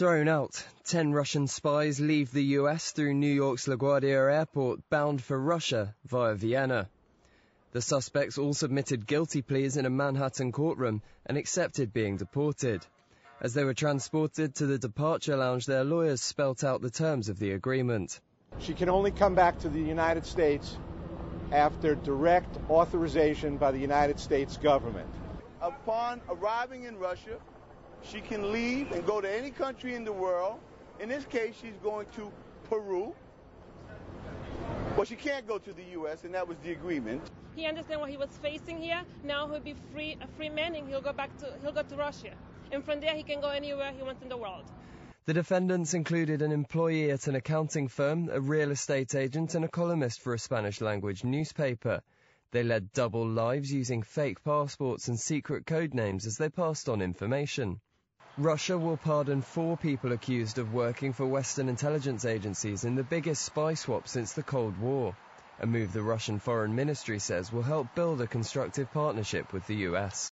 thrown out. 10 Russian spies leave the US through New York's LaGuardia Airport, bound for Russia via Vienna. The suspects all submitted guilty pleas in a Manhattan courtroom and accepted being deported. As they were transported to the departure lounge, their lawyers spelt out the terms of the agreement. She can only come back to the United States after direct authorization by the United States government. Upon arriving in Russia, she can leave and go to any country in the world. In this case, she's going to Peru. Well, she can't go to the U.S., and that was the agreement. He understand what he was facing here. Now he'll be a free man, and he'll go to Russia. And from there, he can go anywhere he wants in the world. The defendants included an employee at an accounting firm, a real estate agent, and a columnist for a Spanish-language newspaper. They led double lives using fake passports and secret code names as they passed on information. Russia will pardon 4 people accused of working for Western intelligence agencies in the biggest spy swap since the Cold War, a move the Russian Foreign Ministry says will help build a constructive partnership with the US.